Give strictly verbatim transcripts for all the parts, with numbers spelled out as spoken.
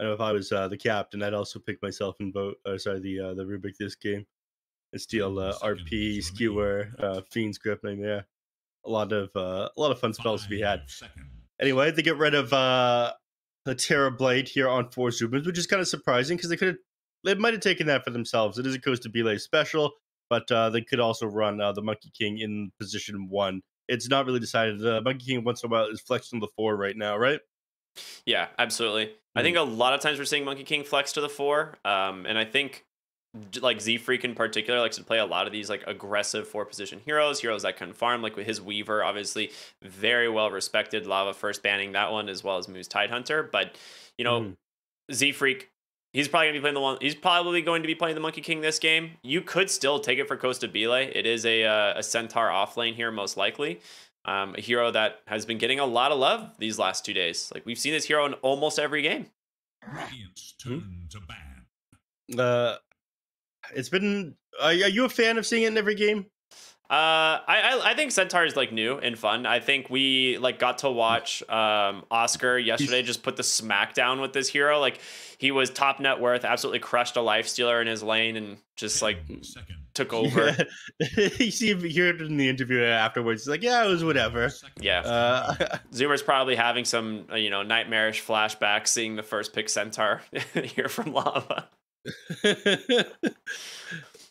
I know if I was uh, the captain, I'd also pick myself and vote. Uh, sorry, the uh, the Rubick this game. And steal uh, R P, Skewer, uh, Fiend's Grip, Nightmare. A lot of uh, a lot of fun spells to be had. Anyway, they get rid of uh, the Terra Blade here on four Zubans, which is kind of surprising because they could have, they might have taken that for themselves. It is a Costabile special, but uh, they could also run uh, the Monkey King in position one. It's not really decided. The Monkey King once in a while is flexed on the four right now, right? Yeah, absolutely. Mm-hmm. I think a lot of times we're seeing Monkey King flex to the four, um, and I think. Like Z-Freak in particular likes to play a lot of these like aggressive four position heroes, heroes that can farm, like with his Weaver, obviously very well respected. Lava first banning that one as well as Moose Tidehunter. But you know, mm. Z-Freak, he's probably gonna be playing the one. He's probably going to be playing the Monkey King this game. You could still take it for Costabile. It is a uh, a Centaur off lane here most likely. Um, a hero that has been getting a lot of love these last two days. Like we've seen this hero in almost every game. Uh, It's been. Uh, are you a fan of seeing it in every game? Uh, I, I I think Centaur is like new and fun. I think we like got to watch um Oscar yesterday just put the smack down with this hero. Like he was top net worth, absolutely crushed a Lifestealer in his lane and just like Second. took over. Yeah. You see, you heard in the interview afterwards. He's like, yeah, it was whatever. Yeah. Uh, Zoomer's probably having some you know nightmarish flashbacks seeing the first pick Centaur here from Lava.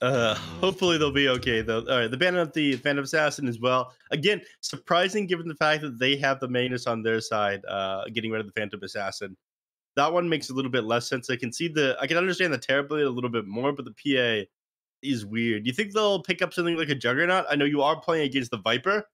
uh hopefully they'll be okay though. All right, the ban of the Phantom Assassin as well, again surprising given the fact that they have the mainus on their side. Uh getting rid of the Phantom Assassin, that one makes a little bit less sense. I can see the I can understand the Terra Blade a little bit more, but the P A is weird. You think they'll pick up something like a Juggernaut? I know you are playing against the Viper,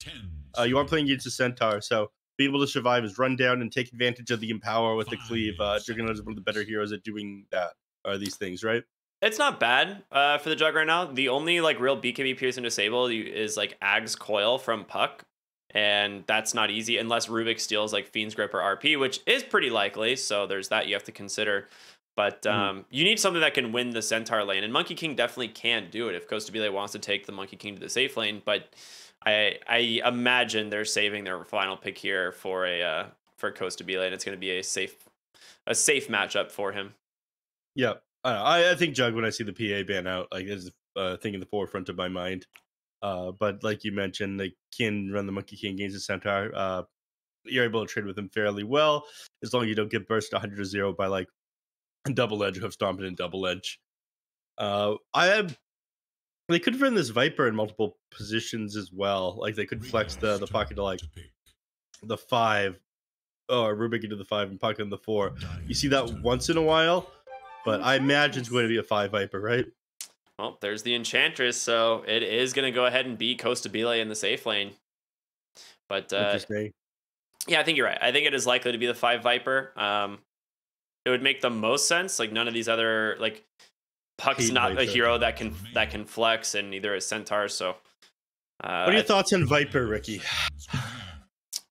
uh you are playing against the Centaur, so be able to survive is run down and take advantage of the Empower with the Cleave. uh Juggernaut is one of the better heroes at doing that. Are these things right? It's not bad uh for the Jug right now. The only like real B K B pierce and disable is like Ag's Coil from Puck, and that's not easy unless Rubick steals like Fiend's Grip or R P, which is pretty likely, so there's that you have to consider. But um mm. you need something that can win the Centaur lane, and Monkey King definitely can do it if Costabile wants to take the Monkey King to the safe lane. But I I imagine they're saving their final pick here for a uh for Costabile, and it's going to be a safe a safe matchup for him. Yeah, I, I think Jug, when I see the P A ban out, like is a thing in the forefront of my mind. Uh, but like you mentioned, they can run the Monkey King against the Centaur. Uh, you're able to trade with him fairly well, as long as you don't get burst one hundred to zero by like Double Edge, Hoof Stomp, and Double Edge. Uh, I have, they could run this Viper in multiple positions as well. Like they could flex the, the pocket to like the five, or Rubick into the five and pocket in the four. You see that once in a while. But I imagine it's going to be a five Viper, right? Well, there's the Enchantress, so it is going to go ahead and be Costabile in the safe lane. But uh, yeah, I think you're right. I think it is likely to be the five Viper. Um, it would make the most sense. Like none of these other like Puck's not a hero that can that can flex, and neither is Centaur. So, uh, what are your thoughts on Viper, Ricky?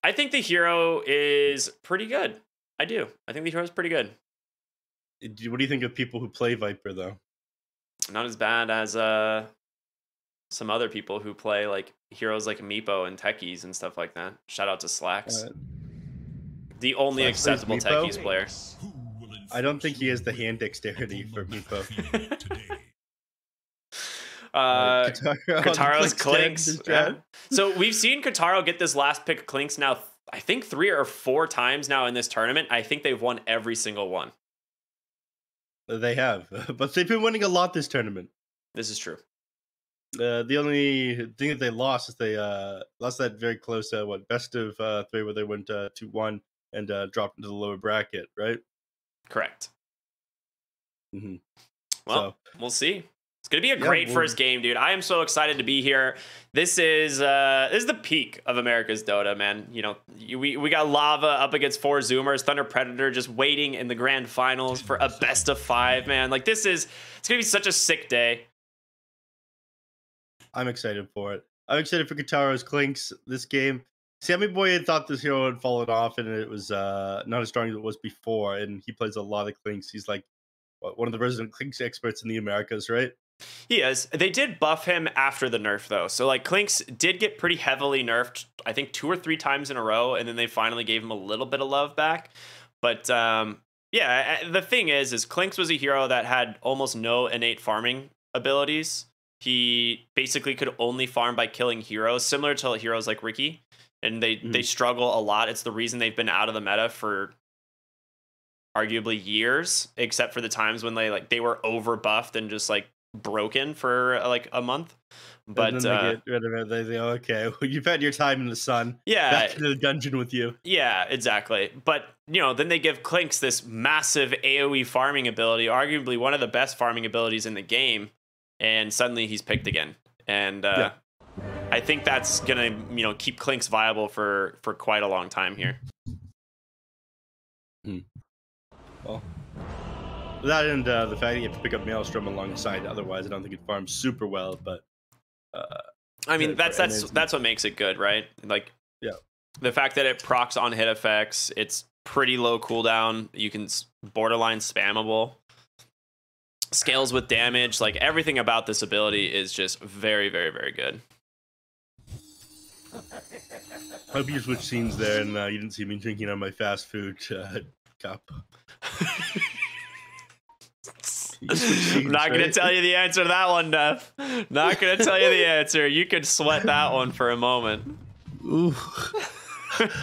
I think the hero is pretty good. I do. I think the hero is pretty good. What do you think of people who play Viper, though? Not as bad as uh, some other people who play like heroes like Meepo and Techies and stuff like that. Shout out to Slacks. Uh, the only Slacks acceptable Techies player. I don't think he has the hand dexterity for Meepo. Uh, Kataro's Klinkz. Yeah. So we've seen Kataro get this last pick Klinkz now, I think three or four times now in this tournament. I think they've won every single one. They have, but they've been winning a lot this tournament. This is true. Uh, the only thing that they lost is they uh, lost that very close uh, what best of uh, three where they went uh, two one and uh, dropped into the lower bracket, right? Correct. Mm-hmm. Well, so. We'll see. It's going to be a yeah, great we'll... first game, dude. I am so excited to be here. This is uh, this is the peak of America's Dota, man. You know, we, we got Lava up against four Zoomers, Thunder Predator just waiting in the grand finals for a best of five, man. Like, this is, it's going to be such a sick day. I'm excited for it. I'm excited for Kataro's Klinkz this game. Sammy Boy had thought this hero had fallen off, and it was uh, not as strong as it was before, and he plays a lot of Klinkz. He's like one of the resident Klinkz experts in the Americas, right? He is. They did buff him after the nerf, though. So, like, Klinkz did get pretty heavily nerfed, I think, two or three times in a row, and then they finally gave him a little bit of love back. But, um, Yeah, the thing is, is Klinkz was a hero that had almost no innate farming abilities. He basically could only farm by killing heroes, similar to heroes like Ricky, and they, mm-hmm. they struggle a lot. It's the reason they've been out of the meta for arguably years, except for the times when they like they were over buffed and just like broken for like a month. But and then they uh, get rid of it. They say, oh, okay, well, you've had your time in the sun. Yeah, back to the dungeon with you. Yeah, exactly. But you know, then they give Klinkz this massive A O E farming ability, arguably one of the best farming abilities in the game, and suddenly he's picked again. And uh, yeah. I think that's gonna you know keep Klinkz viable for for quite a long time here. Hmm. Well. That and uh, the fact that you have to pick up Maelstrom alongside, otherwise I don't think it farms super well. But uh, I mean, that's that's that's what makes it good, right? Like, yeah, the fact that it procs on hit effects, it's pretty low cooldown. You can borderline spammable, scales with damage. Like everything about this ability is just very, very, very good. I hope you switched scenes there, and uh, you didn't see me drinking on my fast food uh, cup. I'm not gonna tell you the answer to that one, Duff. Not gonna tell you the answer. You could sweat that one for a moment. Ooh.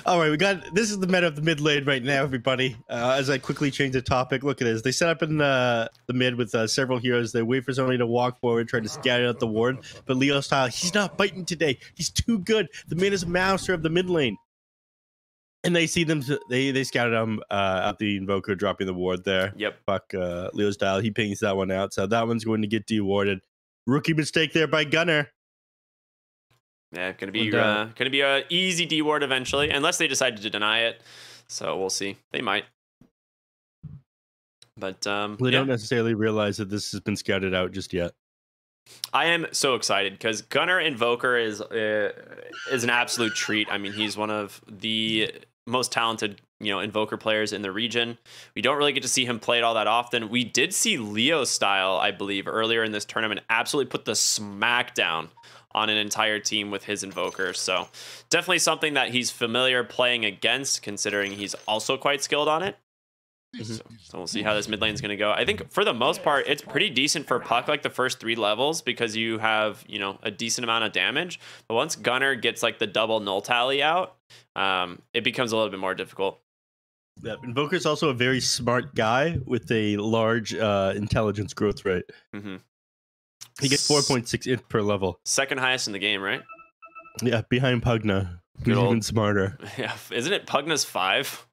All right, we got this is the meta of the mid lane right now, everybody. Uh, as I quickly change the topic, look at this. They set up in uh, the mid with uh, several heroes. They wait for somebody to walk forward, try to scatter out the ward. But Leostyle, he's not biting today. He's too good. The man is a master of the mid lane. And they see them, they they scouted him uh, at the Invoker dropping the ward there. Yep. Fuck uh, Leostyle. He pings that one out. So that one's going to get dewarded. Rookie mistake there by Gunnar. Yeah, gonna be uh, gonna be a easy deward eventually, unless they decide to deny it. So we'll see. They might. But um, they yeah. don't necessarily realize that this has been scouted out just yet. I am so excited because Gunnar Invoker is uh, is an absolute treat. I mean, he's one of the most talented, you know, Invoker players in the region. We don't really get to see him play it all that often. We did see Leostyle, I believe, earlier in this tournament, absolutely put the smack down on an entire team with his Invoker. So definitely something that he's familiar playing against, considering he's also quite skilled on it. Mm-hmm. so, so we'll see how this mid lane is going to go. I think for the most part, it's pretty decent for Puck, like the first three levels, because you have, you know, a decent amount of damage. But once Gunnar gets like the double null tally out, um, it becomes a little bit more difficult. Yeah, Invoker is also a very smart guy with a large uh, intelligence growth rate. Mm-hmm. He gets four point six int per level. Second highest in the game, right? Yeah, behind Pugna. Good old, even smarter. Yeah, isn't it Pugna's five?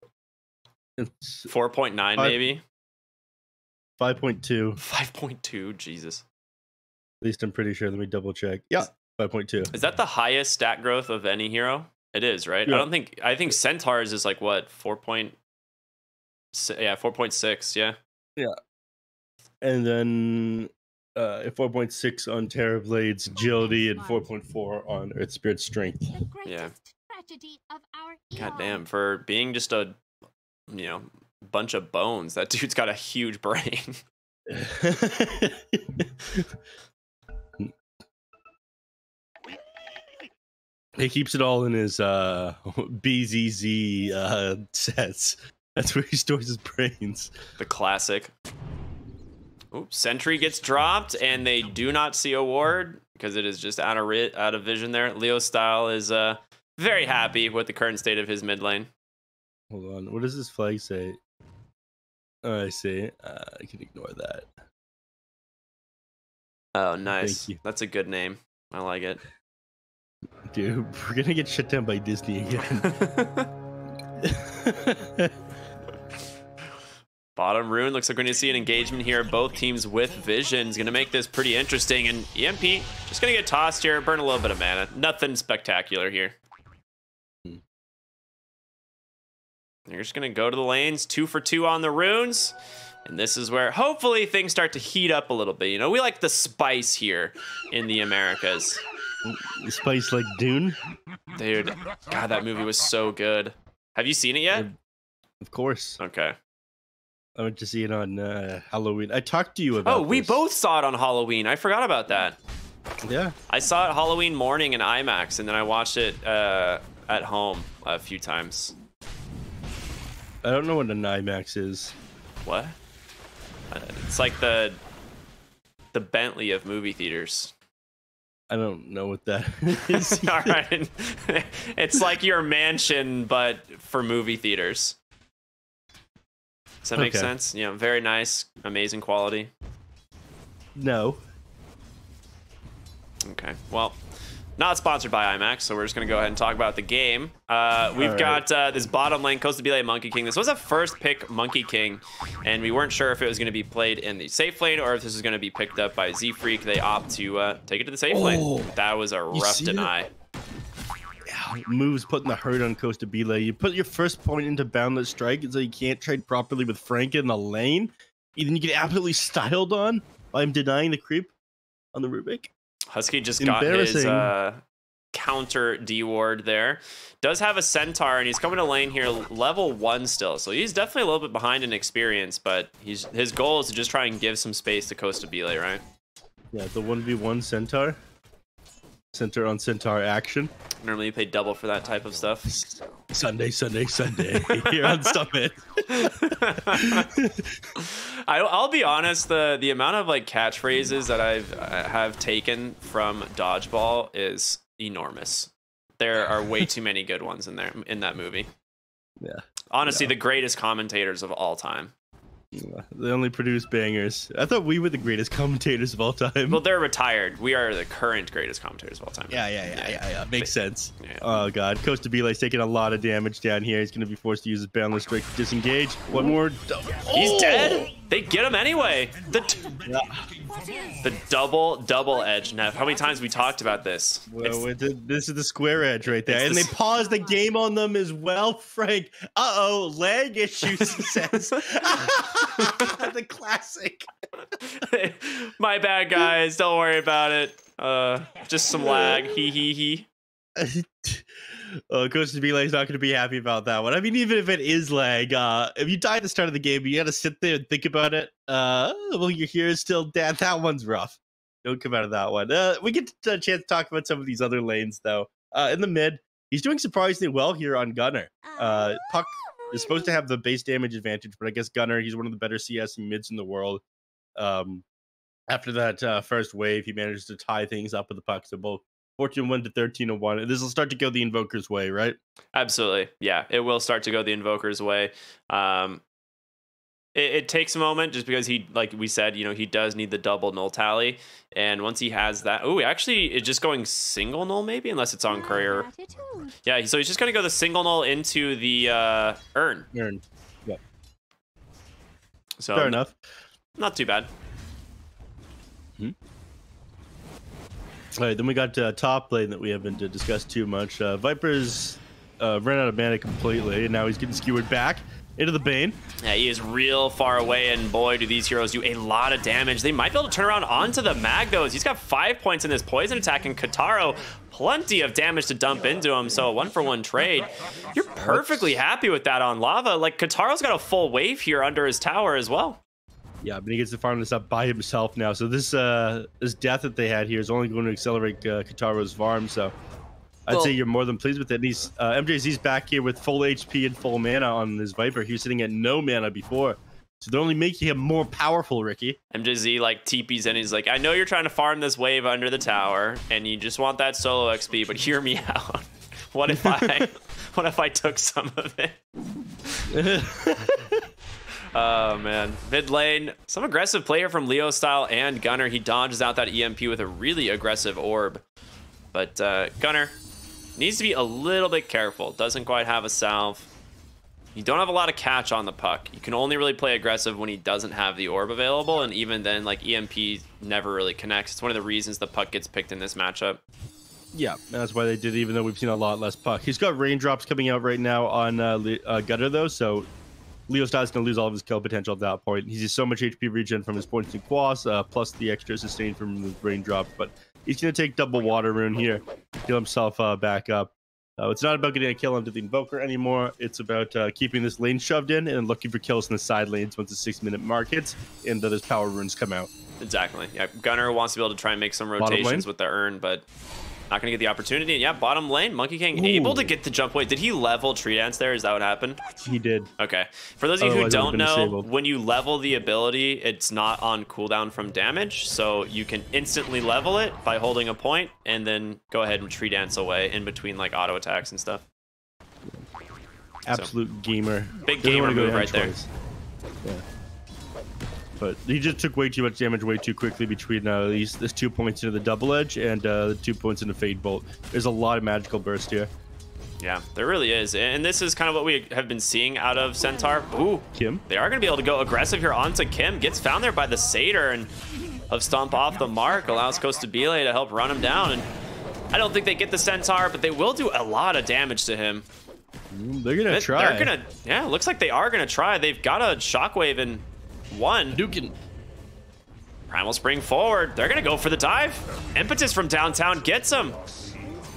four point nine maybe five point two five point two Jesus, at least I'm pretty sure. Let me double check. Yeah, five point two is that the highest stat growth of any hero? It is, right? Yeah. I don't think I think Centaur's is like what four point six, yeah, four point six, yeah, yeah. And then uh four point six on Terra Blade's agility and four point four on Earth Spirit strength. Yeah, god damn, for being just a you know bunch of bones, that dude's got a huge brain. He keeps it all in his uh B Z Z uh sets. That's where he stores his brains, the classic. Oops, sentry gets dropped and they do not see a ward because it is just out of ri out of vision there. Leostyle is uh very happy with the current state of his mid lane. Hold on, what does this flag say? Oh, I see. Uh, I can ignore that. Oh, nice. That's a good name. I like it. Dude, we're gonna get shut down by Disney again. Bottom rune, looks like we're gonna see an engagement here. Both teams with visions, gonna make this pretty interesting. And E M P, just gonna get tossed here, burn a little bit of mana. Nothing spectacular here. You're just going to go to the lanes, two for two on the runes. And this is where hopefully things start to heat up a little bit. You know, we like the spice here in the Americas. The spice like Dune? Dude, God, that movie was so good. Have you seen it yet? Of course. Okay. I went to see it on uh, Halloween. I talked to you about it. Oh, we this. both saw it on Halloween. I forgot about that. Yeah. I saw it Halloween morning in IMAX, and then I watched it uh, at home a few times. I don't know what an IMAX is. what? It's like the the Bentley of movie theaters. I don't know what that is. All right. It's like your mansion, but for movie theaters. Does that make okay. sense? You know, very nice, amazing quality. No. Okay. Well, not sponsored by IMAX, so we're just going to go ahead and talk about the game. Uh, we've right. got uh, this bottom lane, Costabile, Monkey King. This was a first pick Monkey King, and we weren't sure if it was going to be played in the safe lane or if this was going to be picked up by Z-Freak. They opt to uh, take it to the safe oh, lane. That was a rough deny. It? Moves putting the hurt on Costabile. You put your first point into Boundless Strike, and so you can't trade properly with Frank in the lane. Then you get absolutely styled on by him denying the creep on the Rubick. Husky just got his uh, counter D ward there. Does have a Centaur, and he's coming to lane here, level one still. So he's definitely a little bit behind in experience, but he's his goal is to just try and give some space to Costabile, right? Yeah, the one v one Centaur. Center on Centaur action. Normally you pay double for that type of stuff. Sunday, Sunday, Sunday here on Summit. I, I'll be honest, the the amount of like catchphrases that I've I have taken from Dodgeball is enormous. There are way too many good ones in there in that movie. Yeah. Honestly, yeah. the greatest commentators of all time. They only produce bangers. I thought we were the greatest commentators of all time. Well, they're retired. We are the current greatest commentators of all time. Yeah, yeah, yeah, yeah. yeah, yeah. Makes but, sense. Yeah. Oh, God. Costabile's taking a lot of damage down here. He's going to be forced to use his Boundless Strike to disengage. One more. Oh. He's dead. They get him anyway. The, yeah. the double, double edge. Now, how many times we talked about this? Well, the, this is the square edge right there. And the, they paused the game on them as well, Frank. Uh-oh, lag issues, he says. The classic. My bad, guys. Don't worry about it. Uh, just some lag. Hee hee hee. Uh, Costabile's not going to be happy about that one. I mean, even if it is lag, uh, if you die at the start of the game, you got to sit there and think about it. Uh, well, your hero's still dead. That one's rough. Don't come out of that one. Uh, we get a chance to talk about some of these other lanes, though. Uh, in the mid, he's doing surprisingly well here on Gunnar. Uh, Puck is supposed to have the base damage advantage, but I guess Gunnar, he's one of the better C S and mids in the world. Um, after that uh, first wave, he manages to tie things up with the Puck, so both fourteen one to thirteen oh one. This will start to go the Invoker's way, right? Absolutely. Yeah, it will start to go the Invoker's way. Um, it, it takes a moment just because he, like we said, you know, he does need the double null tally. And once he has that, oh, actually, it's just going single null maybe, unless it's on Courier. Yeah, so he's just going to go the single null into the uh, Urn. Urn, yeah. So, fair enough. Not too bad. Hmm? All right, then we got uh, top lane that we haven't discussed too much. Uh, Viper's uh, ran out of mana completely, and now he's getting skewered back into the Bane. Yeah, he is real far away, and boy, do these heroes do a lot of damage. They might be able to turn around onto the Mag, though. He's got five points in this poison attack, and Kataro, plenty of damage to dump into him, so a one-for-one trade. You're perfectly happy with that on Lava. Like, Kataro's got a full wave here under his tower as well. Yeah, but he gets to farm this up by himself now. So this uh, this death that they had here is only going to accelerate uh, Kataro's farm. So I'd well, say you're more than pleased with it. And he's, uh, M J Z's back here with full H P and full mana on his Viper. He was sitting at no mana before. So they're only making him more powerful, Ricky. M J Z like T P's in. He's like, I know you're trying to farm this wave under the tower, and you just want that solo X P, but hear me out. What if I, what if I took some of it? Oh, man. Mid lane, some aggressive player from Leostyle and Gunnar. He dodges out that E M P with a really aggressive orb. But uh, Gunnar needs to be a little bit careful. Doesn't quite have a salve. You don't have a lot of catch on the Puck. You can only really play aggressive when he doesn't have the orb available. And even then, like, E M P never really connects. It's one of the reasons the Puck gets picked in this matchup. Yeah, that's why they did, even though we've seen a lot less Puck. He's got Raindrops coming out right now on uh, uh, Gunnar, though, so Leostyle's going to lose all of his kill potential at that point. He's just so much H P regen from his points and Quas, uh, plus the extra sustain from the Raindrops. But he's going to take double Water Rune here, heal himself uh, back up. Uh, it's not about getting a kill onto the Invoker anymore. It's about uh, keeping this lane shoved in and looking for kills in the side lanes once the six-minute mark hits and those power runes come out. Exactly. Yeah, Gunnar wants to be able to try and make some rotations with the Urn, but Not going to get the opportunity. Yeah, bottom lane, Monkey King Ooh. able to get the jump weight. Did he level Tree Dance there? Is that what happened? He did. Okay. For those of you who don't know, disabled. when you level the ability, it's not on cooldown from damage. So you can instantly level it by holding a point and then go ahead and Tree Dance away in between like auto attacks and stuff. Absolute so, gamer. Big Doesn't gamer move right twice. there. Yeah. But he just took way too much damage way too quickly between uh, these this two points into the Double Edge and uh, the two points into Fade Bolt. There's a lot of magical burst here. Yeah, there really is. And this is kind of what we have been seeing out of Centaur. Ooh, Kim. They are going to be able to go aggressive here onto Kim. Gets found there by the Satyr and of Stomp off the mark. Allows Costabile to help run him down. And I don't think they get the Centaur, but they will do a lot of damage to him. They're going to try. They're going to, yeah, looks like they are going to try. They've got a Shockwave and... One. Dukin. Primal Spring forward. They're going to go for the dive. Impetus from downtown gets him.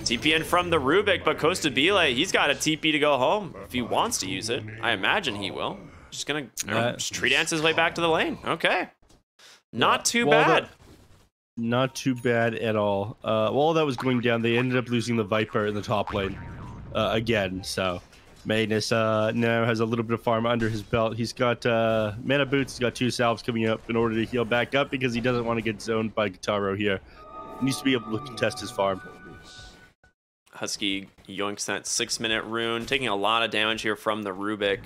T P in from the Rubick, but Costabile, he's got a T P to go home if he wants to use it. I imagine he will. Just going to Tree Dance his way back to the lane. Okay. Not too well, bad. That, not too bad at all. Uh, while that was going down, they ended up losing the Viper in the top lane uh, again, so... Magnus uh, now has a little bit of farm under his belt. He's got uh, mana boots. He's got two salves coming up in order to heal back up because he doesn't want to get zoned by Guitarro here. He needs to be able to contest his farm. Husky yoinks that six-minute rune, taking a lot of damage here from the Rubick.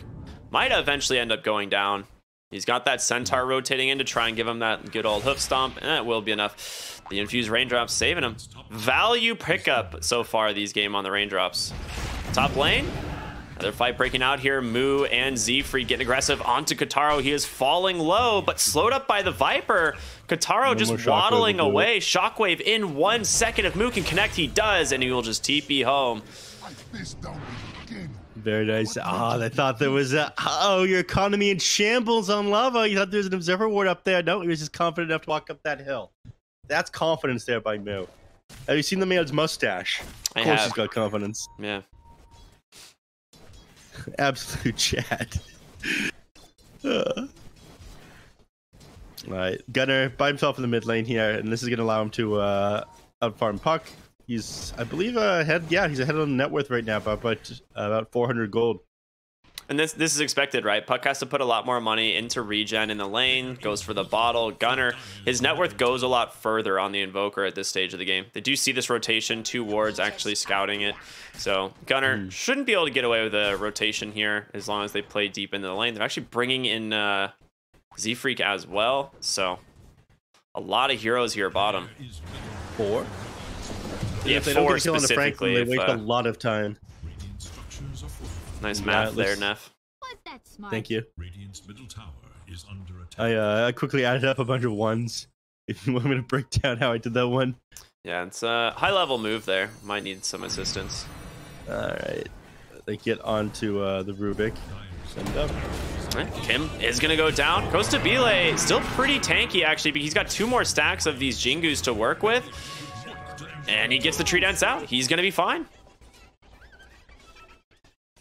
Might eventually end up going down. He's got that Centaur rotating in to try and give him that good old hoof stomp, and that will be enough. The infused raindrops saving him. Value pickup so far these game on the raindrops. Top lane. Another fight breaking out here. Moo and Z-Freak getting aggressive onto Guitarro. He is falling low, but slowed up by the Viper. Guitarro no just waddling away. Shockwave in one second. If Moo can connect, he does, and he will just T P home. Very nice. Ah, oh, they thought there was a... Uh-oh, your economy in shambles on lava. You thought there was an observer ward up there. No, he was just confident enough to walk up that hill. That's confidence there by Moo. Have you seen the man's mustache? Of course he's got confidence. Yeah. Absolute chat. uh. All right, Gunnar by himself in the mid lane here, and this is going to allow him to uh, outfarm Puck. He's, I believe, uh, ahead. Yeah, he's ahead on net worth right now, about about, uh, about four hundred gold. And this this is expected, right? Puck has to put a lot more money into regen in the lane. Goes for the bottle. Gunnar, his net worth goes a lot further on the Invoker at this stage of the game. They do see this rotation. Two wards actually scouting it. So Gunnar mm. shouldn't be able to get away with a rotation here as long as they play deep into the lane. They're actually bringing in uh, Z-Freak as well. So a lot of heroes here bottom. Four? Yeah, if they four don't get killed on the Franklin, they waste uh, a lot of time. Nice math yeah, there, Neff. Thank you. Radiant's middle tower is under attack. I, uh, I quickly added up a bunch of ones. If you want me to break down how I did that one. Yeah, it's a high-level move there. Might need some assistance. All right. They get onto uh, the Rubick. Send up. Right. Kim is going to go down. Costabile still pretty tanky, actually, because he's got two more stacks of these Jingus to work with. And he gets the Tree Dance out. He's going to be fine.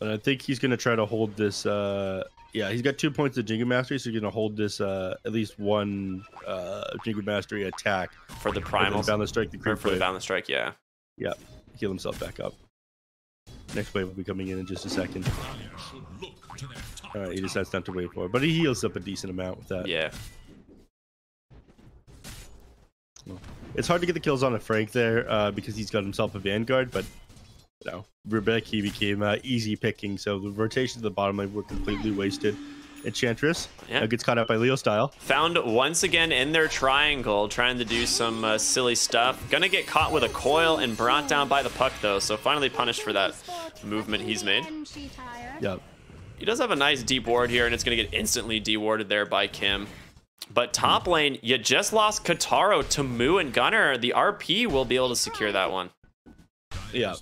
But I think he's going to try to hold this. Uh, yeah, he's got two points of Jingu Mastery, so he's going to hold this uh, at least one uh, Jingu Mastery attack. For the Primal. For the Boundless Strike, the creep For wave. the Boundless Strike, yeah. Yeah, heal himself back up. Next wave will be coming in in just a second. All right, he decides not to wait for it, but he heals up a decent amount with that. Yeah. It's hard to get the kills on a Frank there uh, because he's got himself a Vanguard, but... No, Rubick, he became uh, easy picking, so the rotation to the bottom lane were completely wasted. Enchantress yeah. uh, gets caught up by Leostyle. Found once again in their triangle, trying to do some uh, silly stuff. Gonna get caught with a coil and brought down by the Puck, though, so finally punished for that movement he's made. Yep. He does have a nice deep ward here, and it's gonna get instantly dewarded there by Kim. But top lane, you just lost Guitarro to Moo and Gunnar. The R P will be able to secure that one. Yeah.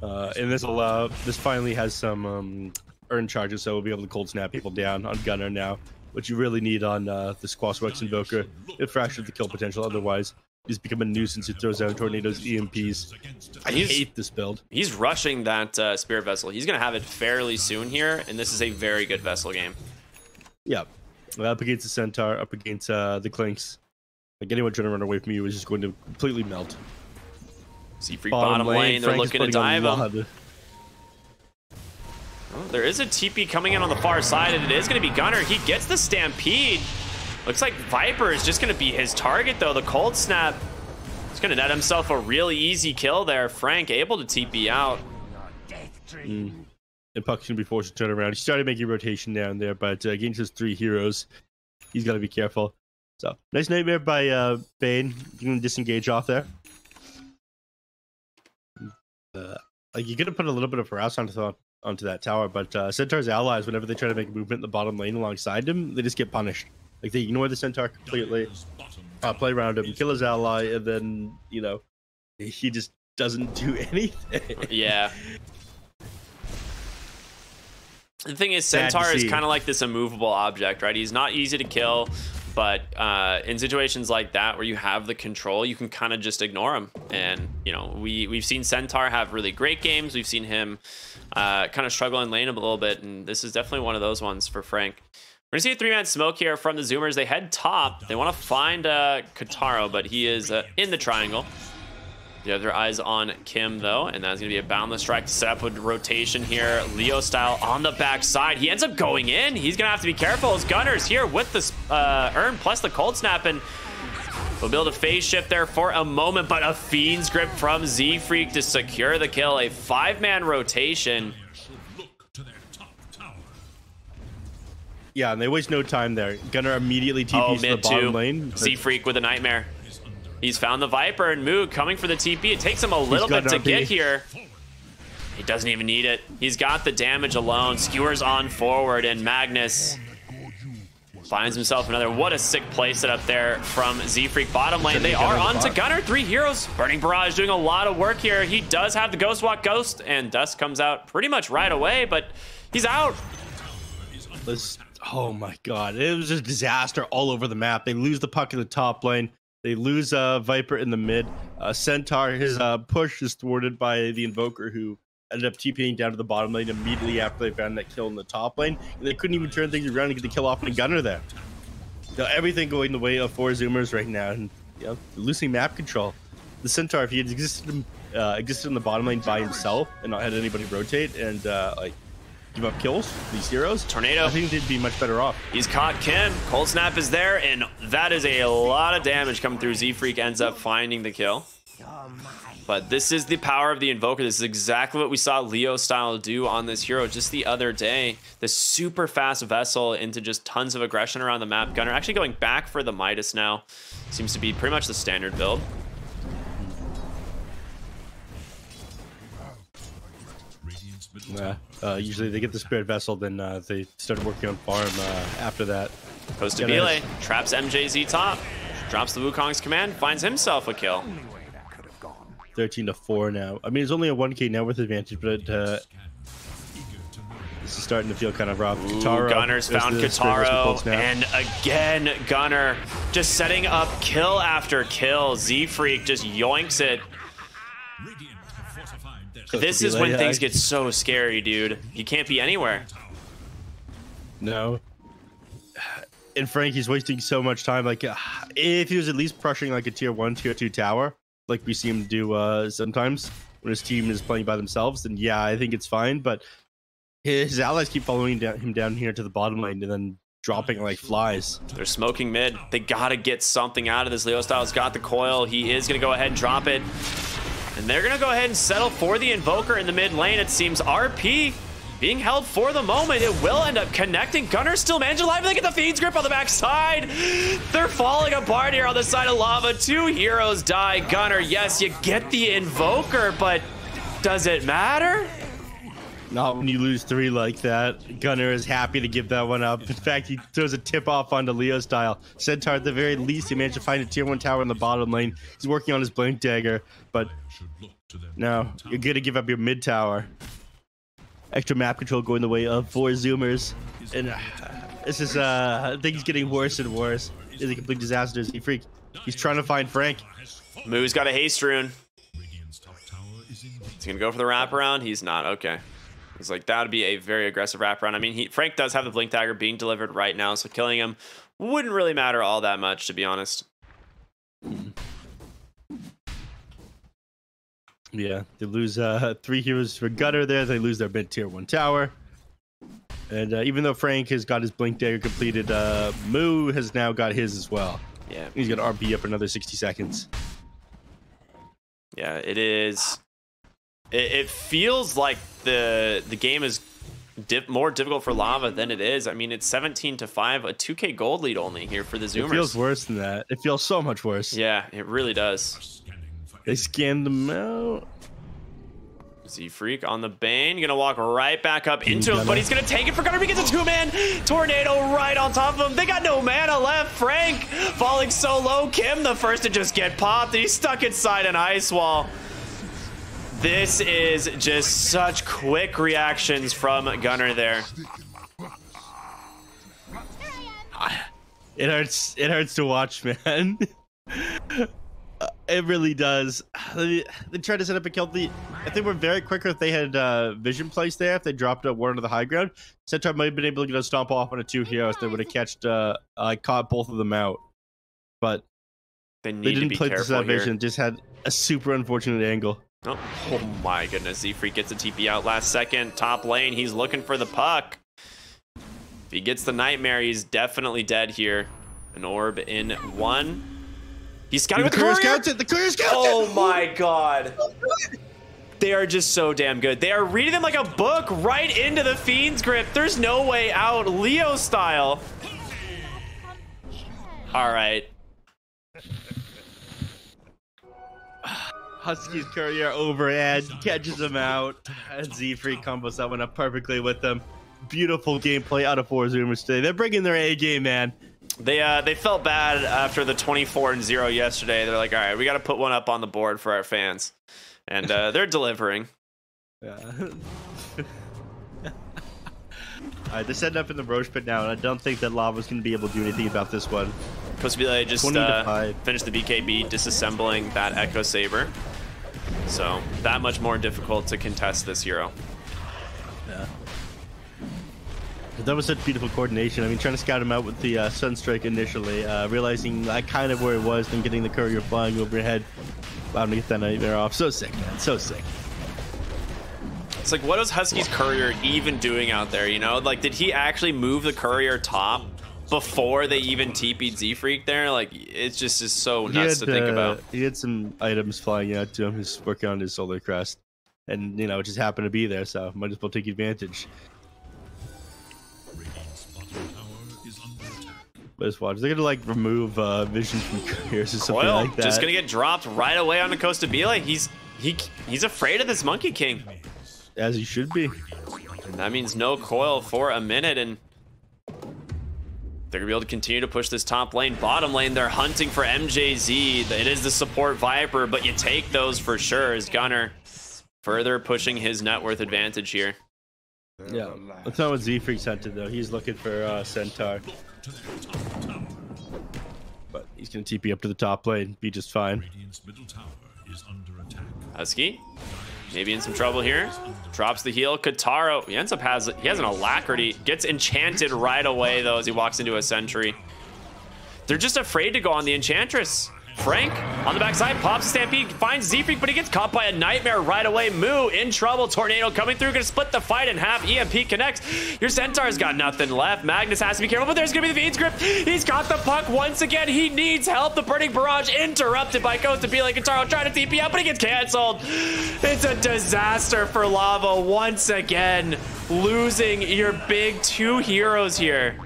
Uh, and this allow this finally has some um, earn charges, so we'll be able to cold snap people down on Gunnar now, which you really need on uh, this Quaswex Invoker. It fractures the kill potential. Otherwise, he's become a nuisance who throws out tornadoes, E M Ps. I he's, hate this build. He's rushing that uh, Spirit Vessel. He's gonna have it fairly soon here, and this is a very good Vessel game. Yeah, well, up against the Centaur, up against uh, the Klinkz. Like anyone trying to run away from you is just going to completely melt. Z-Freak bottom, bottom lane, lane. They're looking to dive him. Oh, there is a T P coming in on the far side, and it is going to be Gunnar. He gets the Stampede. Looks like Viper is just going to be his target, though. The Cold Snap is going to net himself a really easy kill there. Frank able to T P out. Mm. And Puck's going to be forced to turn around. He's trying to make a rotation down there, but uh, against his three heroes, he's got to be careful. So, nice nightmare by uh, Bane. You're going to disengage off there. Uh, like you're going to put a little bit of harass onto, th onto that tower, but uh, Centaur's allies, whenever they try to make movement in the bottom lane alongside him, they just get punished. Like, they ignore the Centaur completely, uh, play around him, kill his ally, and then, you know, he just doesn't do anything. Yeah. The thing is, Centaur is kind of like this immovable object, right? He's not easy to kill, but uh, in situations like that where you have the control, you can kind of just ignore him. And, you know, we, we've seen Centaur have really great games. We've seen him uh, kind of struggle in lane a little bit, and this is definitely one of those ones for Frank. We're gonna see a three-man smoke here from the Zoomers. They head top. They want to find uh, Kataro, but he is uh, in the triangle. They have their eyes on Kim, though, and that's gonna be a Boundless Strike to set up a rotation here. Leostyle on the backside. He ends up going in. He's gonna have to be careful. His Gunnar's here with the uh, Urn plus the Cold Snap, and we'll be able to phase shift there for a moment, but a Fiend's Grip from Z-Freak to secure the kill. A five-man rotation. Yeah, and they waste no time there. Gunnar immediately T Ps oh, to the bottom two. lane. Z-Freak with a nightmare. He's found the Viper, and Moog coming for the T P. It takes him a little bit to R P. Get here. He doesn't even need it. He's got the damage alone. Skewers on forward, and Magnus finds himself another. What a sick play set up there from Z-Freak. Bottom lane, they are on to Gunnar. Three heroes. Burning Barrage doing a lot of work here. He does have the Ghost Walk Ghost, and Dust comes out pretty much right away, but he's out. Let's... Oh my god, it was just disaster all over the map. They lose the Puck in the top lane. They lose uh, Viper in the mid. Uh, Centaur, his uh, push is thwarted by the Invoker, who ended up TPing down to the bottom lane immediately after they found that kill in the top lane. And they couldn't even turn things around and get the kill off on Gunnar there. So everything going the way of four Zoomers right now, and you know, losing map control. The Centaur, if he had existed, uh, existed in the bottom lane by himself and not had anybody rotate and uh, like, give up kills, these heroes. Tornado. I think they'd be much better off. He's caught Kim. Cold Snap is there, and that is a lot of damage coming through. Z-Freak ends up finding the kill. But this is the power of the Invoker. This is exactly what we saw Leostyle do on this hero just the other day. The super fast vessel into just tons of aggression around the map. Gunnar actually going back for the Midas now. Seems to be pretty much the standard build. Yeah, uh, usually they get the Spirit Vessel, then uh, they started working on farm uh, after that. Costabile traps M J Z top, drops the Wukong's command, finds himself a kill. thirteen to four now. I mean, it's only a one K now with advantage, but it, uh, this is starting to feel kind of rough. Ooh, Kataro, Gunnar's found Kataro, and again, Gunnar just setting up kill after kill. Z-Freak just yoinks it. This is when things get so scary, dude. You can't be anywhere. No. And Frank, he's wasting so much time. Like, uh, if he was at least crushing like a tier one, tier two tower, like we see him do uh, sometimes when his team is playing by themselves, then yeah, I think it's fine. But his allies keep following down, him down here to the bottom lane and then dropping like flies. They're smoking mid. They got to get something out of this. Leostyle's got the coil. He is going to go ahead and drop it. And they're going to go ahead and settle for the Invoker in the mid lane. It seems R P being held for the moment. It will end up connecting. Gunnar still managed alive. They get the Fiend's Grip on the backside. They're falling apart here on the side of lava. Two heroes die. Gunnar, yes, you get the Invoker, but does it matter? Not when you lose three like that. Gunnar is happy to give that one up. In fact, he throws a tip off onto Leostyle. Centaur, at the very least, he managed to find a tier one tower in the bottom lane. He's working on his Blink Dagger, but no, you're going to give up your mid tower. Extra map control going the way of four Zoomers. And uh, this is, uh, things getting worse and worse. It's a complete disaster. Z-Freak, he's trying to find Frank. Moo's got a haste rune. He's going to go for the wraparound. He's not. Okay. He's like, that would be a very aggressive wraparound. I mean, he, Frank does have the Blink Dagger being delivered right now, so killing him wouldn't really matter all that much, to be honest. Yeah, they lose uh, three heroes for Gunnar there. They lose their mid tier one tower. And uh, even though Frank has got his Blink Dagger completed, uh, Moo has now got his as well. Yeah. He's going to R P up another sixty seconds. Yeah, it is. It, it feels like the the game is dip, more difficult for Lava than it is. I mean, it's seventeen to five, a two K gold lead only here for the Zoomers. It feels worse than that. It feels so much worse. Yeah, it really does. They scanned them out. Z-Freak on the Bane, gonna walk right back up into him, but he's gonna take it for Gunnar because it's a two-man tornado right on top of him. They got no mana left. Frank falling so low. Kim, the first to just get popped, and he's stuck inside an ice wall. This is just such quick reactions from Gunnar there. It hurts. It hurts to watch, man. It really does. They, they tried to set up a kill. The, if they were very quicker, if they had uh, vision placed there, if they dropped a ward to the high ground, Centaur might have been able to get a stomp off on a two heroes. They would have catched, uh, uh, caught both of them out. But they, need they didn't to be play this uh, vision. Just had a super unfortunate angle. Oh, oh my goodness. Z-Freak gets a T P out last second. Top lane. He's looking for the puck. If he gets the nightmare, he's definitely dead here. An orb in one. He's got it with the courier. Courier it, the courier scouts Oh it. my god. They are just so damn good. They are reading them like a book right into the Fiend's Grip. There's no way out. Leo style. All right. Husky's courier over Edge catches him out. Z-Free combos that one up perfectly with them. Beautiful gameplay out of four Zoomers today. They're bringing their A game, man. They uh, they felt bad after the twenty-four and zero yesterday. They're like, all right, we got to put one up on the board for our fans, and uh, they're delivering. Yeah. All right, they're setting up in the Roche pit now, and I don't think that Lava's gonna be able to do anything about this one. Costabile just uh, finished the B K B, disassembling that Echo Saber, so that much more difficult to contest this hero. Yeah. That was such beautiful coordination. I mean, trying to scout him out with the uh, Sunstrike initially, uh, realizing uh, kind of where it was, then getting the courier flying overhead. Allowed him to get that nightmare off. So sick, man. So sick. It's like, what was Husky's courier even doing out there, you know? Like, did he actually move the courier top before they even T P'd Z-Freak there? Like, it's just is so nuts had, to think uh, about. He had some items flying out to him. He's working on his Solar Crest. And, you know, it just happened to be there, so might as well take advantage. Let's watch. They're gonna like remove uh, vision from careers or something Coil, like that. Just gonna get dropped right away onto Costabile. He's he he's afraid of this Monkey King, as he should be. And that means no Coil for a minute, and they're gonna be able to continue to push this top lane, bottom lane. They're hunting for M J Z. It is the support Viper, but you take those for sure. As Gunnar further pushing his net worth advantage here. Yeah, that's not what Z-Freak's hunted though. He's looking for uh, Centaur. But he's going to T P up to the top lane, be just fine. Husky, maybe in some trouble here. Drops the heal. Kataro, he ends up has he has an alacrity. Gets enchanted right away though as he walks into a sentry. They're just afraid to go on the Enchantress. Frank on the backside pops Stampede, finds Z-Freak, but he gets caught by a nightmare right away. Moo in trouble. Tornado coming through, gonna split the fight in half. E M P connects. Your Centaur's got nothing left. Magnus has to be careful, but there's gonna be the Fiend's Grip. He's got the puck once again. He needs help. The burning barrage interrupted by Costabile. Kataro trying to T P out, but he gets canceled. It's a disaster for Lava once again, losing your big two heroes here.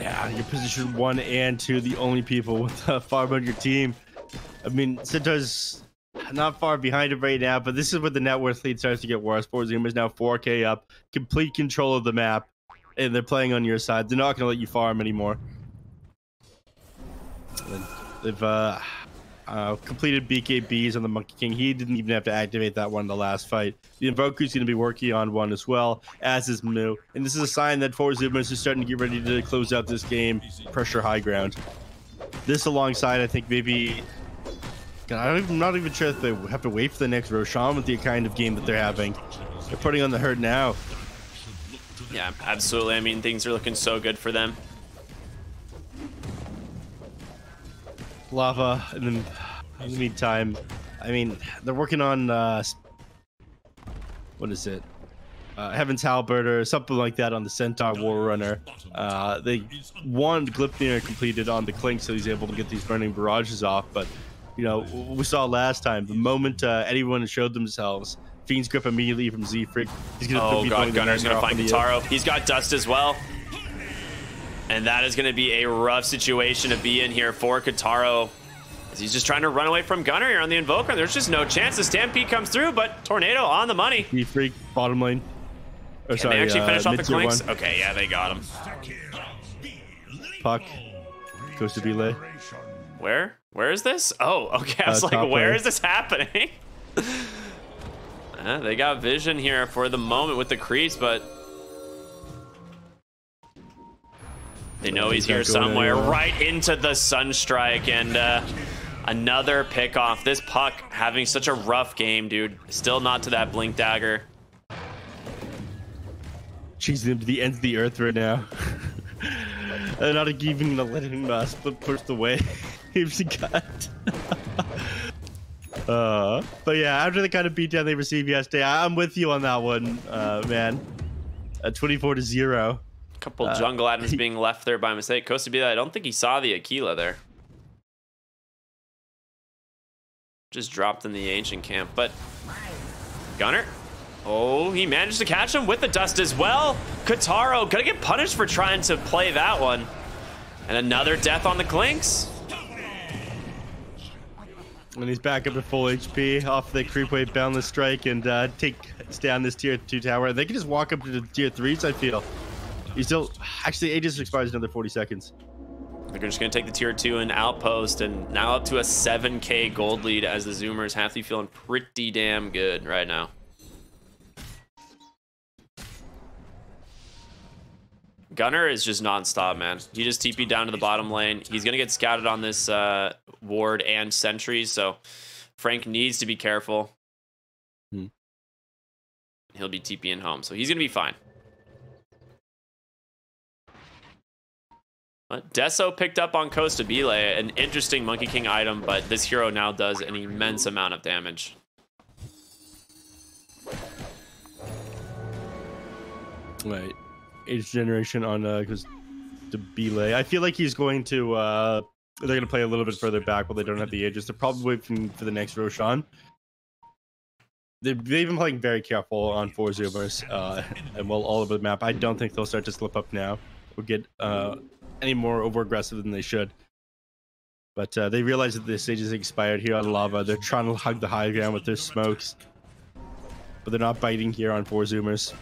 Yeah, your position one and two, the only people with uh, farm on your team. I mean, Centaur's not far behind him right now, but this is where the net worth lead starts to get worse. Four Zoomers now four K up, complete control of the map, and they're playing on your side. They're not going to let you farm anymore. And they've uh, uh, completed B K Bs on the Monkey King. He didn't even have to activate that one in the last fight. The Invoker's going to be working on one as well, as is Moo. And this is a sign that four Zoomers is starting to get ready to close out this game, pressure high ground. This alongside, I think maybe... I'm not even sure if they have to wait for the next Roshan with the kind of game that they're having. They're putting on the herd now. Yeah, absolutely. I mean, things are looking so good for them. Lava, and then in the meantime... I mean, they're working on uh, what is it? Uh, Heaven's Halberdier or something like that on the Centaur War Runner. Uh, they won Glipnir completed on the Klinkz, so he's able to get these burning barrages off. But you know, we saw last time the moment uh, anyone showed themselves, Fiend's Grip immediately from Z-Freak. He's gonna oh god, Gunnar's gonna find Kataro. He's got Dust as well, and that is gonna be a rough situation to be in here for Kataro. He's just trying to run away from Gunnar here on the Invoker. There's just no chance. The Stampede comes through, but Tornado on the money. Z-Freak bottom lane. Or Can sorry, they actually uh, finish off the Klinkz? Okay, yeah, they got him. Puck. Costabile. Where? Where is this? Oh, okay. I was uh, like, where lane. is this happening? uh, they got vision here for the moment with the crease, but they know he's here somewhere. Right into the Sunstrike and uh, another pickoff. This Puck having such a rough game, dude. Still not to that Blink Dagger. Chasing him to the ends of the earth right now. They're not even gonna let him uh, split push the way he's got. uh, but yeah, after the kind of beatdown they received yesterday, I'm with you on that one, uh, man. A twenty-four to zero. Couple uh, jungle items he, being left there by mistake. Costabile, I don't think he saw the Aquila there. Just dropped in the ancient camp, but Gunnar. Oh, he managed to catch him with the Dust as well. Kataro gonna get punished for trying to play that one. And another death on the Klinkz. And he's back up to full H P off the creep wave Boundless Strike and uh, take down this tier two tower. They can just walk up to the tier threes, I feel. You still, actually, Aegis expires another forty seconds. They're just gonna take the tier two and outpost, and now up to a seven K gold lead as the Zoomers have to be feeling pretty damn good right now. Gunnar is just non-stop, man. He just T P'd down to the bottom lane. He's gonna get scouted on this uh, ward and sentries, so Frank needs to be careful. Hmm. He'll be TPing home, so he's gonna be fine. But Deso picked up on Costabile, an interesting Monkey King item, but this hero now does an immense amount of damage. Right. Age generation on uh because Costabile, I feel like he's going to uh they're gonna play a little bit further back while they don't have the ages. They're probably waiting for the next Roshan. They've, they've been playing very careful on four Zoomers uh and well all over the map. I don't think they'll start to slip up now or get uh any more over aggressive than they should, but uh they realize that the stage is expired here on lava. They're trying to hug the high ground with their smokes, but they're not biting here on four Zoomers.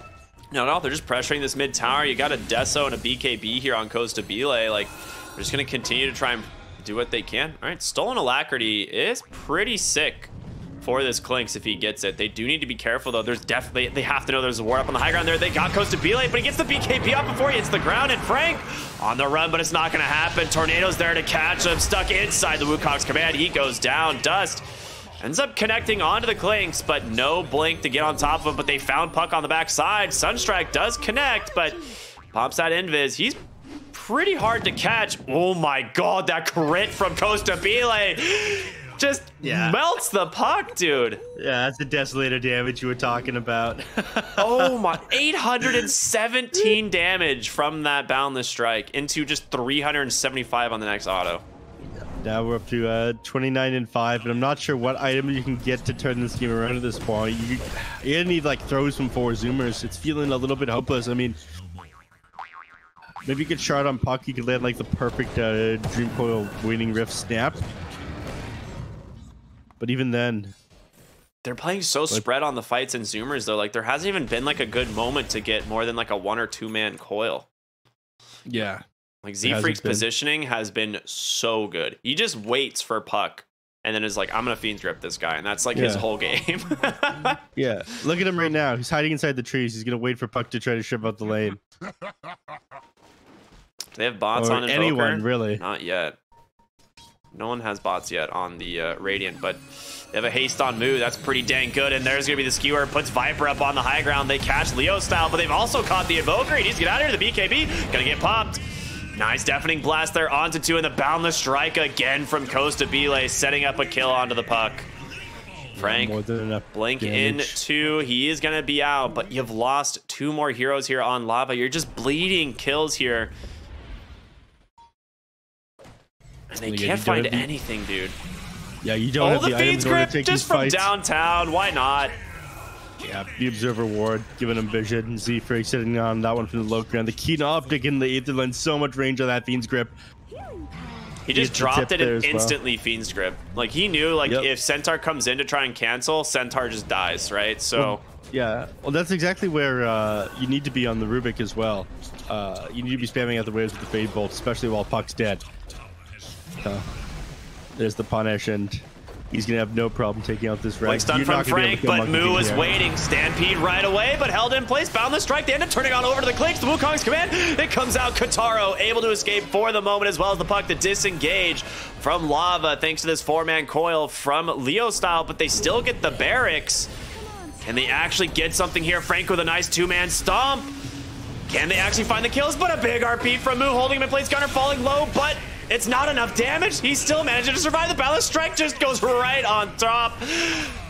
No, no, they're just pressuring this mid tower. You got a Deso and a B K B here on Costabile. Like, they're just going to continue to try and do what they can. All right, Stolen Alacrity is pretty sick for this Klinkz if he gets it. They do need to be careful, though. There's definitely, they have to know there's a ward up on the high ground there. They got Costabile, but he gets the B K B up before he hits the ground. And Frank on the run, but it's not going to happen. Tornado's there to catch him. Stuck inside the Wukong's command. He goes down. Dust ends up connecting onto the Klinkz, but no blink to get on top of him, but they found Puck on the backside. Sunstrike does connect, but pops that Invis. He's pretty hard to catch. Oh my god, that crit from Costabile just yeah. melts the Puck, dude. Yeah, that's the Desolator damage you were talking about. Oh my, eight hundred seventeen damage from that Boundless Strike into just three hundred seventy-five on the next auto. Now we're up to uh, twenty-nine and five, and I'm not sure what item you can get to turn this game around at this point. You, you're gonna need like throws from four Zoomers. It's feeling a little bit hopeless. I mean, maybe you could shard on Puck. You could land like the perfect uh, Dream Coil winning rift snap. But even then, they're playing so like, spread on the fights and Zoomers though. Like there hasn't even been like a good moment to get more than like a one or two man coil. Yeah. Like Z-Freak's positioning has been so good. He just waits for Puck and then is like, I'm going to Fiend's Grip this guy. And that's like yeah. his whole game. Yeah. Look at him right now. He's hiding inside the trees. He's going to wait for Puck to try to ship out the lane. They have bots or on Invoker? Anyone, really. Not yet. No one has bots yet on the uh, Radiant, but they have a haste on Moo. That's pretty dang good. And there's going to be the Skewer. Puts Viper up on the high ground. They catch Leostyle, but they've also caught the Invoker. He needs to get out of here. The B K B going to get popped. Nice deafening blast there onto two, and the Boundless Strike again from Costabile, setting up a kill onto the Puck. Frank, yeah, more than enough blink in two. He is going to be out, but you've lost two more heroes here on Lava. You're just bleeding kills here. And they yeah, can't find the, anything, dude. Yeah, you don't oh, have the, the Fiend's Grip just from fights. downtown. Why not? Yeah, the Observer Ward giving him vision. Z-Freak sitting on that one from the low ground. The Keen Optic in the Aetherland. So much range on that Fiend's Grip. He just dropped it and instantly well. Fiend's Grip. Like, he knew, like, yep. if Centaur comes in to try and cancel, Centaur just dies, right? So, well, yeah. Well, that's exactly where uh, you need to be on the Rubick as well. Uh, you need to be spamming out the waves with the Fade Bolt, especially while Puck's dead. Uh, there's the punish, and he's going to have no problem taking out this rag. Stun from Frank, but Mu is waiting. Stampede right away, but held in place. Boundless Strike. They end up turning on over to the Klinkz. The Wukong's command. It comes out. Kataro able to escape for the moment, as well as the Puck to disengage from Lava, thanks to this four-man coil from Leostyle, but they still get the barracks, and they actually get something here. Frank with a nice two-man stomp. Can they actually find the kills? But a big R P from Mu holding him in place. Gunnar falling low, but it's not enough damage. He still managed to survive. The Boundless Strike just goes right on top.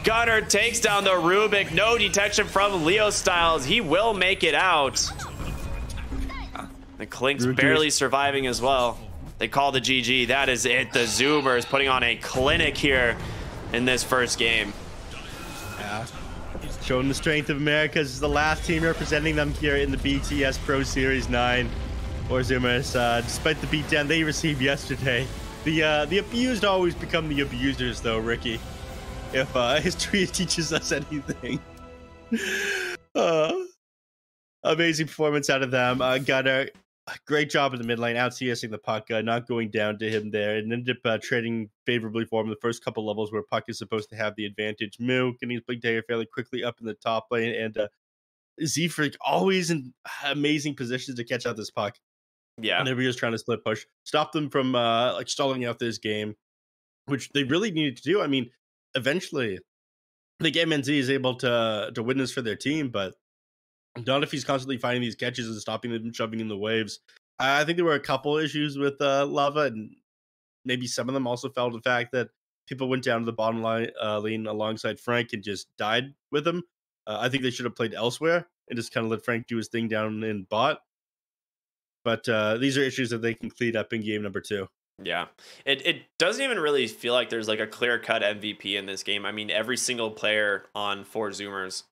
Gunnar takes down the Rubick. No detection from Leostyle. He will make it out. The Klinkz barely surviving as well. They call the G G. That is it. The Zoomer is putting on a clinic here in this first game. Yeah. Showing the strength of America as the last team representing them here in the B T S Pro Series nine. Or Zoomers, uh, despite the beatdown they received yesterday, the uh, the abused always become the abusers, though, Ricky. If uh, history teaches us anything, uh, amazing performance out of them. Uh, got a great job in the mid lane, out CSing the Puck, uh, not going down to him there, and ended up uh, trading favorably for him the first couple levels where Puck is supposed to have the advantage. Moo getting his Blink Dagger fairly quickly up in the top lane, and uh, Z-Freak always in amazing positions to catch out this Puck. Yeah, and they were just trying to split push, stop them from uh, like stalling out this game, which they really needed to do. I mean, eventually, the like, M N Z is able to to win this for their team, but not if he's constantly finding these catches and stopping them, shoving in the waves. I think there were a couple issues with uh, Lava, and maybe some of them also fell to the fact that people went down to the bottom line, uh, lane alongside Frank and just died with him. Uh, I think they should have played elsewhere and just kind of let Frank do his thing down in bot. But uh, these are issues that they can clean up in game number two. Yeah, it, it doesn't even really feel like there's like a clear-cut M V P in this game. I mean, every single player on four Zoomers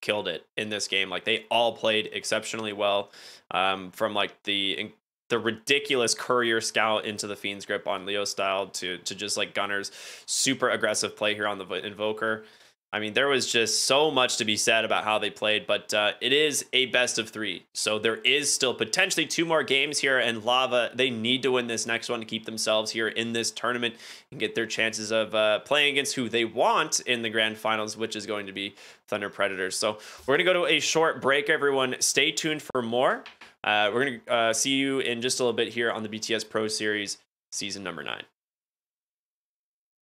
killed it in this game. Like, they all played exceptionally well, um, from like the the ridiculous Courier Scout into the Fiend's Grip on Leostyle to, to just like Gunnar's super aggressive play here on the Invoker. I mean, there was just so much to be said about how they played, but uh, it is a best of three. So there is still potentially two more games here, and Lava, they need to win this next one to keep themselves here in this tournament and get their chances of uh, playing against who they want in the grand finals, which is going to be Thunder Predators. So we're going to go to a short break, everyone. Stay tuned for more. Uh, we're going to uh, see you in just a little bit here on the B T S Pro Series season number nine.